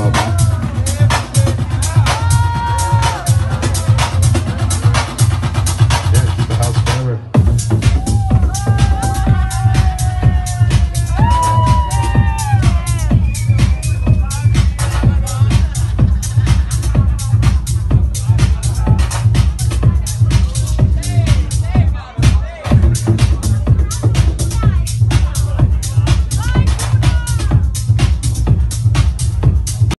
power.